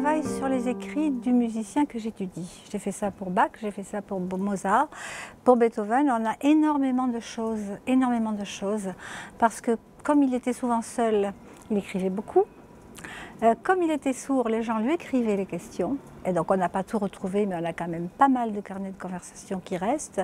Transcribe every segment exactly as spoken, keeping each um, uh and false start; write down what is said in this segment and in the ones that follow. travaille sur les écrits du musicien que j'étudie. J'ai fait ça pour Bach, j'ai fait ça pour Mozart, pour Beethoven. On a énormément de choses, énormément de choses, parce que comme il était souvent seul, il écrivait beaucoup. Euh, comme il était sourd, les gens lui écrivaient les questions. Et donc on n'a pas tout retrouvé, mais on a quand même pas mal de carnets de conversation qui restent.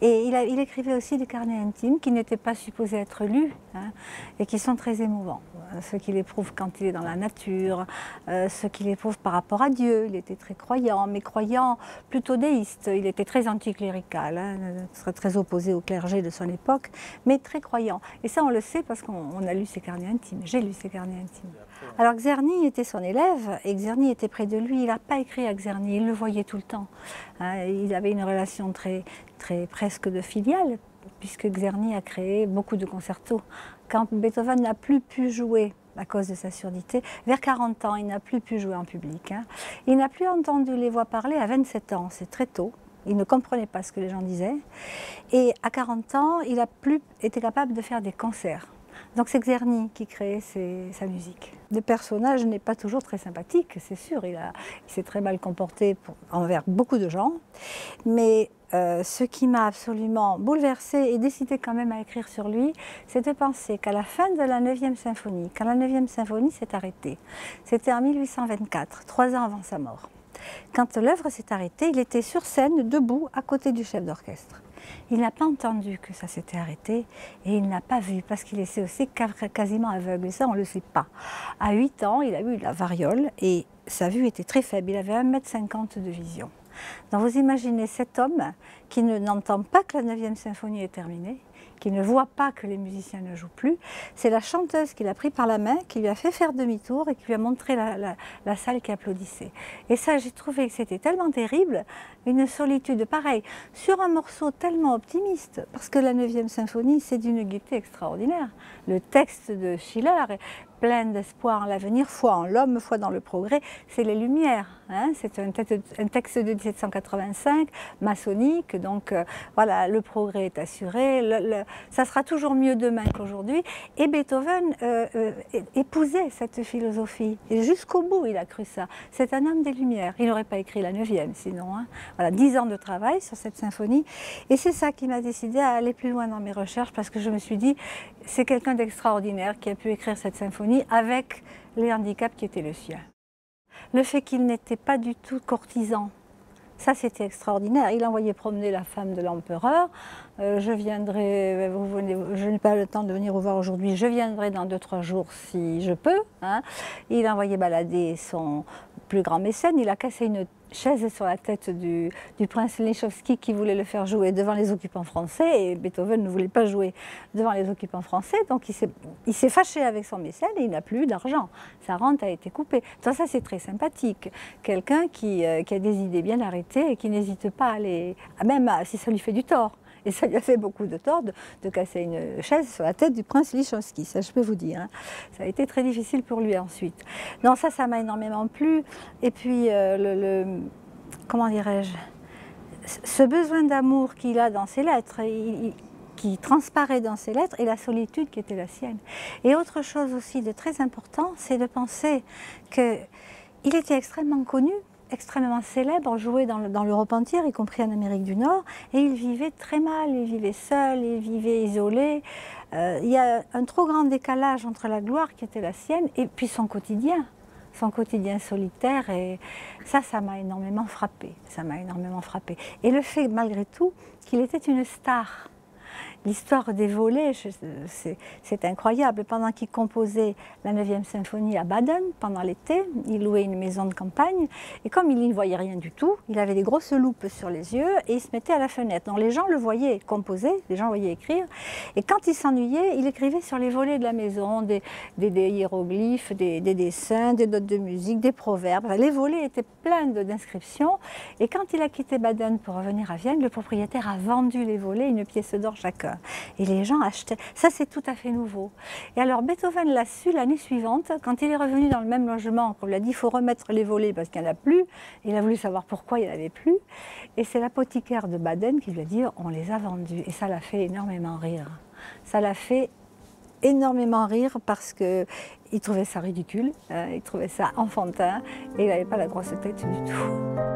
Et il, a, il écrivait aussi des carnets intimes qui n'étaient pas supposés être lus, hein, et qui sont très émouvants. Ce qu'il éprouve quand il est dans la nature, euh, ce qu'il éprouve par rapport à Dieu. Il était très croyant, mais croyant plutôt déiste. Il était très anticlérical, hein, très, très opposé au clergé de son époque, mais très croyant. Et ça on le sait parce qu'on a lu ses carnets intimes, j'ai lu ses carnets intimes. Alors Czerny était son élève, et Czerny était près de lui, il n'a pas écrit à Czerny, il le voyait tout le temps. Hein, il avait une relation très, très presque de filiale, puisque Czerny a créé beaucoup de concertos. Quand Beethoven n'a plus pu jouer à cause de sa surdité, vers quarante ans, il n'a plus pu jouer en public. Hein. Il n'a plus entendu les voix parler à vingt-sept ans, c'est très tôt. Il ne comprenait pas ce que les gens disaient. Et à quarante ans, il n'a plus été capable de faire des concerts. Donc c'est Czerny qui crée ses, sa musique. Le personnage n'est pas toujours très sympathique, c'est sûr, il, il s'est très mal comporté pour, envers beaucoup de gens. Mais euh, ce qui m'a absolument bouleversée et décidé quand même à écrire sur lui, c'est de penser qu'à la fin de la neuvième symphonie, quand la neuvième symphonie s'est arrêtée, c'était en mille huit cent vingt-quatre, trois ans avant sa mort. Quand l'œuvre s'est arrêtée, il était sur scène, debout, à côté du chef d'orchestre. Il n'a pas entendu que ça s'était arrêté et il n'a pas vu parce qu'il était aussi quasiment aveugle. Et ça, on ne le sait pas. À huit ans, il a eu la variole et sa vue était très faible. Il avait un mètre cinquante de vision. Donc vous imaginez cet homme qui n'entend pas que la neuvième symphonie est terminée, qui ne voit pas que les musiciens ne jouent plus. C'est la chanteuse qui l'a pris par la main, qui lui a fait faire demi-tour et qui lui a montré la, la, la salle qui applaudissait. Et ça, j'ai trouvé que c'était tellement terrible, une solitude pareille, sur un morceau tellement optimiste, parce que la neuvième symphonie, c'est d'une gaieté extraordinaire. Le texte de Schiller est plein d'espoir en l'avenir, foi en l'homme, foi dans le progrès, c'est les Lumières. Hein, c'est un, un texte de mille sept cent quatre-vingt-cinq, maçonnique, donc euh, voilà, le progrès est assuré, le, le, ça sera toujours mieux demain qu'aujourd'hui. Et Beethoven euh, euh, épousait cette philosophie, et jusqu'au bout il a cru ça. C'est un homme des Lumières, il n'aurait pas écrit la neuvième sinon. Hein. Voilà, dix ans de travail sur cette symphonie, et c'est ça qui m'a décidé à aller plus loin dans mes recherches, parce que je me suis dit, c'est quelqu'un d'extraordinaire qui a pu écrire cette symphonie, avec les handicaps qui étaient le sien. Le fait qu'il n'était pas du tout courtisan, ça c'était extraordinaire. Il envoyait promener la femme de l'empereur. Euh, je viendrai, vous venez, je n'ai pas le temps de venir vous voir aujourd'hui, je viendrai dans deux trois jours si je peux. Hein. Il envoyait balader son plus grand mécène, il a cassé une chaise sur la tête du, du prince Lichowski qui voulait le faire jouer devant les occupants français, et Beethoven ne voulait pas jouer devant les occupants français, donc il s'est fâché avec son mécène et il n'a plus d'argent, sa rente a été coupée. Donc ça c'est très sympathique, quelqu'un qui, euh, qui a des idées bien arrêtées et qui n'hésite pas à les... même à, si ça lui fait du tort, et ça lui a fait beaucoup de tort de, de casser une chaise sur la tête du prince Lichowski, ça je peux vous dire, hein. Ça a été très difficile pour lui ensuite. Non, ça, ça m'a énormément plu, et puis, euh, le, le, comment dirais-je, ce besoin d'amour qu'il a dans ses lettres, il, il, qui transparaît dans ses lettres, et la solitude qui était la sienne. Et autre chose aussi de très important, c'est de penser qu'il était extrêmement connu, extrêmement célèbre, joué dans l'Europe entière, y compris en Amérique du Nord, et il vivait très mal, il vivait seul, il vivait isolé. Euh, il y a un trop grand décalage entre la gloire qui était la sienne et puis son quotidien, son quotidien solitaire, et ça, ça m'a énormément frappée, ça m'a énormément frappée. Et le fait, malgré tout, qu'il était une star. L'histoire des volets, c'est incroyable. Pendant qu'il composait la neuvième symphonie à Baden, pendant l'été, il louait une maison de campagne. Et comme il n'y voyait rien du tout, il avait des grosses loupes sur les yeux et il se mettait à la fenêtre. Donc les gens le voyaient composer, les gens le voyaient écrire. Et quand il s'ennuyait, il écrivait sur les volets de la maison, des, des, des hiéroglyphes, des, des dessins, des notes de musique, des proverbes. Enfin, les volets étaient pleins d'inscriptions. Et quand il a quitté Baden pour revenir à Vienne, le propriétaire a vendu les volets, une pièce d'or chacun. Et les gens achetaient. Ça, c'est tout à fait nouveau. Et alors, Beethoven l'a su l'année suivante, quand il est revenu dans le même logement, qu'on lui a dit, il faut remettre les volets parce qu'il n'y en a plus. Il a voulu savoir pourquoi il n'y en avait plus. Et c'est l'apothicaire de Baden qui lui a dit, on les a vendus. Et ça l'a fait énormément rire. Ça l'a fait énormément rire parce qu'il trouvait ça ridicule, euh, il trouvait ça enfantin et il n'avait pas la grosse tête du tout.